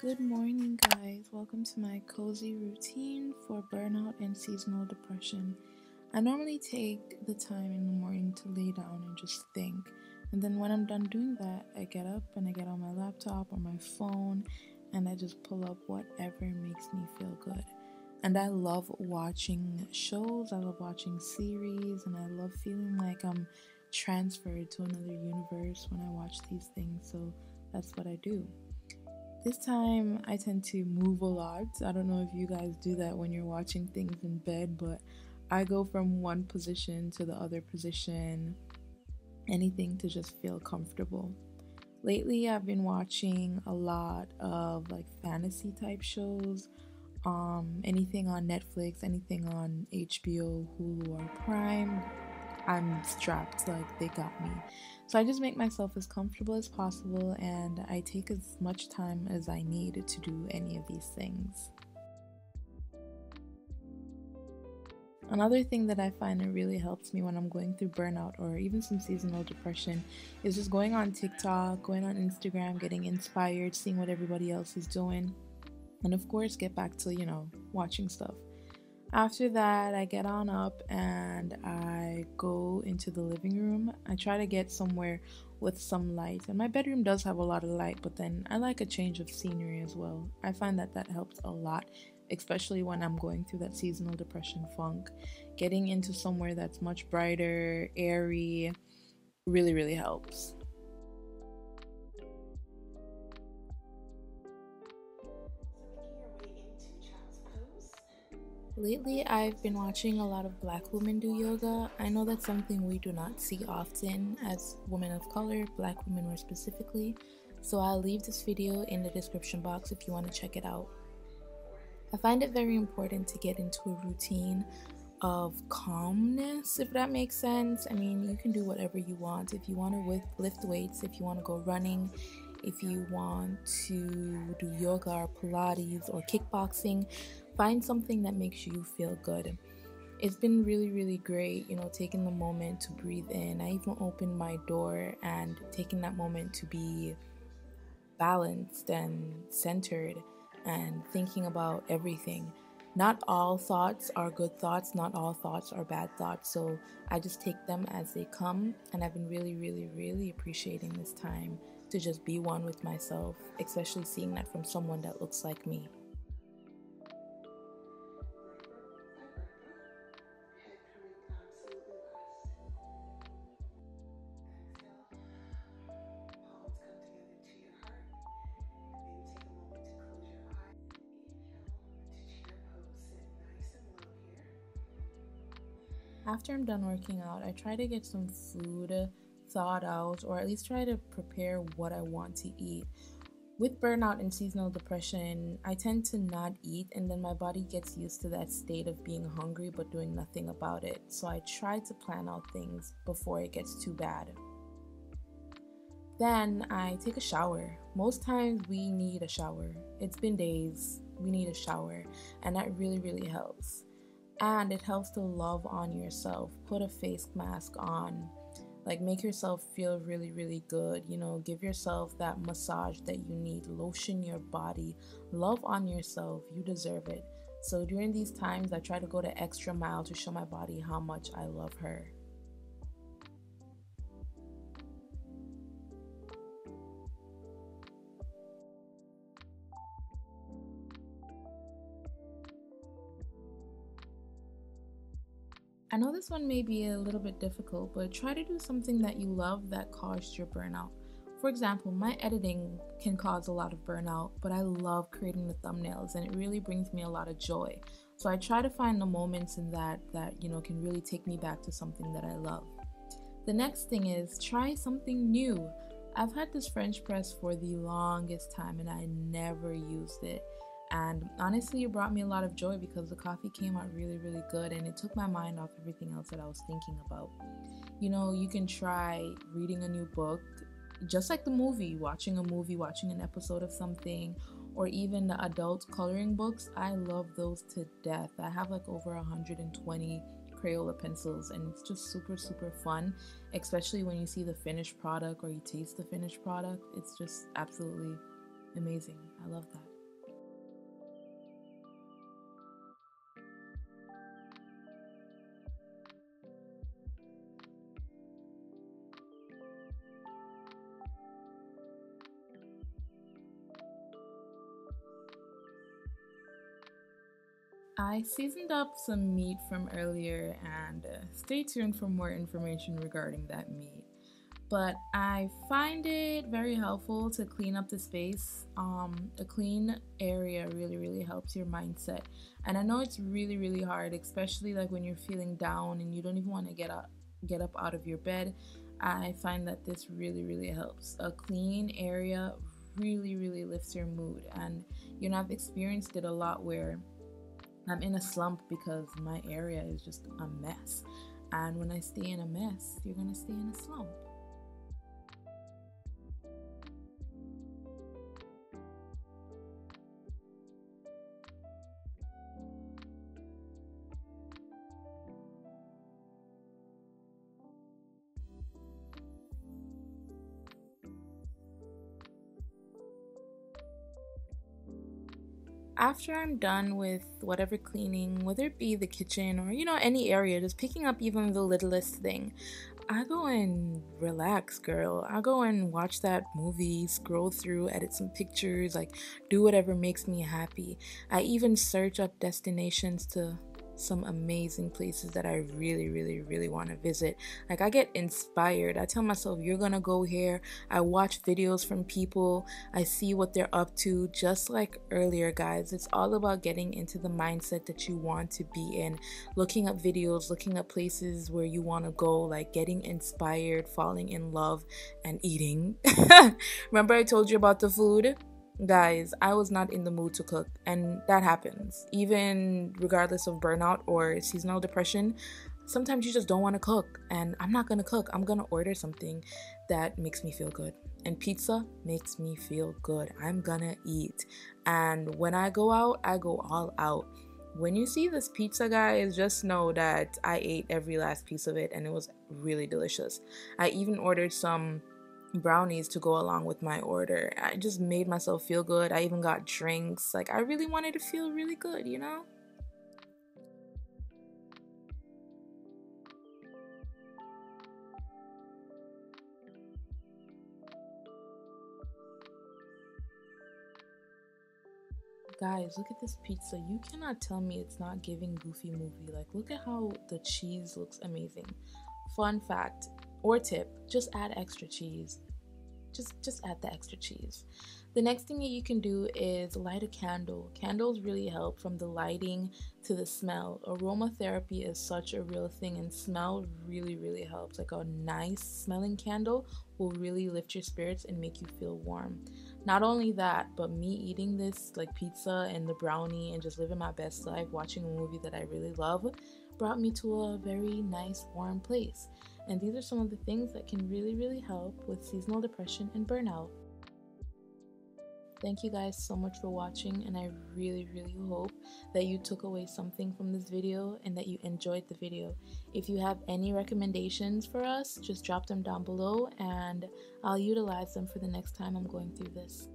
Good morning, guys. Welcome to my cozy routine for burnout and seasonal depression. I normally take the time in the morning to lay down and just think. And then when I'm done doing that, I get up and I get on my laptop or my phone and I just pull up whatever makes me feel good. And I love watching shows, I love watching series, and I love feeling like I'm transferred to another universe when I watch these things. So that's what I do. This time I tend to move a lot. I don't know if you guys do that when you're watching things in bed, but I go from one position to the other position, anything to just feel comfortable. Lately I've been watching a lot of like fantasy type shows, anything on Netflix, anything on HBO, Hulu, or Prime. I'm strapped, like they got me. So I just make myself as comfortable as possible and I take as much time as I need to do any of these things. Another thing that I find that really helps me when I'm going through burnout or even some seasonal depression is just going on TikTok, going on Instagram, getting inspired, seeing what everybody else is doing, and of course get back to, you know, watching stuff. After that, I get on up and I go into the living room. I try to get somewhere with some light, and my bedroom does have a lot of light, but then I like a change of scenery as well. I find that helps a lot, especially when I'm going through that seasonal depression funk. Getting into somewhere that's much brighter, airy, really, really helps. Lately, I've been watching a lot of Black women do yoga. I know that's something we do not see often as women of color, Black women more specifically. So I'll leave this video in the description box if you want to check it out. I find it very important to get into a routine of calmness, if that makes sense. I mean, you can do whatever you want. If you want to lift weights, if you want to go running, if you want to do yoga or Pilates or kickboxing, find something that makes you feel good. It's been really, really great, you know, taking the moment to breathe in. I even opened my door and taking that moment to be balanced and centered and thinking about everything. Not all thoughts are good thoughts, not all thoughts are bad thoughts, so I just take them as they come, and I've been really, really, really appreciating this time to just be one with myself, especially seeing that from someone that looks like me. After I'm done working out, I try to get some food thought out, or at least try to prepare what I want to eat. With burnout and seasonal depression, I tend to not eat, and then my body gets used to that state of being hungry but doing nothing about it. So I try to plan out things before it gets too bad. Then I take a shower. Most times we need a shower. It's been days, we need a shower, and that really, really helps. And it helps to love on yourself. Put a face mask on. Like, make yourself feel really, really good. You know, give yourself that massage that you need. Lotion your body. Love on yourself. You deserve it. So during these times, I try to go the extra mile to show my body how much I love her. I know this one may be a little bit difficult, but try to do something that you love that caused your burnout. For example, my editing can cause a lot of burnout, but I love creating the thumbnails and it really brings me a lot of joy. So I try to find the moments in that you know, can really take me back to something that I love. The next thing is try something new. I've had this French press for the longest time and I never used it. And honestly, it brought me a lot of joy because the coffee came out really, really good and it took my mind off everything else that I was thinking about. You know, you can try reading a new book, just like the movie, watching an episode of something, or even the adult coloring books. I love those to death. I have like over 120 Crayola pencils and it's just super, super fun, especially when you see the finished product or you taste the finished product. It's just absolutely amazing. I love that. I seasoned up some meat from earlier, and stay tuned for more information regarding that meat. But I find it very helpful to clean up the space. A clean area really helps your mindset. And I know it's really hard, especially like when you're feeling down and you don't even want to get up out of your bed. I find that this really helps. A clean area really lifts your mood. And you know, I've experienced it a lot where I'm in a slump because my area is just a mess. And when I stay in a mess, you're gonna stay in a slump. After I'm done with whatever cleaning, whether it be the kitchen or, you know, any area, just picking up even the littlest thing, I go and relax, girl. I go and watch that movie, scroll through, edit some pictures, like do whatever makes me happy. I even search up destinations to some amazing places that I really want to visit. Like, I get inspired. I tell myself, you're gonna go here. I watch videos from people. I see what they're up to. Just like earlier, guys, it's all about getting into the mindset that you want to be in, looking up videos, looking up places where you want to go, like getting inspired, falling in love, and eating. Remember I told you about the food? Guys, I was not in the mood to cook, and that happens. Even regardless of burnout or seasonal depression, sometimes you just don't want to cook, and I'm not going to cook. I'm going to order something that makes me feel good, and pizza makes me feel good. I'm going to eat, and when I go out, I go all out. When you see this pizza, guys, just know that I ate every last piece of it, and it was really delicious. I even ordered some brownies to go along with my order. I just made myself feel good. I even got drinks. Like, I really wanted to feel really good, you know? Guys, look at this pizza. You cannot tell me it's not giving Goofy Movie. Like, look at how the cheese looks amazing. Fun fact, or tip, just add extra cheese. Just add the extra cheese. The next thing that you can do is light a candle. Candles really help, from the lighting to the smell. Aromatherapy is such a real thing, and smell really helps. Like, a nice smelling candle will really lift your spirits and make you feel warm. Not only that, but me eating this like pizza and the brownie and just living my best life, watching a movie that I really love, brought me to a very nice warm place. And these are some of the things that can really help with seasonal depression and burnout. Thank you guys so much for watching, and I really hope that you took away something from this video and that you enjoyed the video. If you have any recommendations for us, just drop them down below, and I'll utilize them for the next time I'm going through this.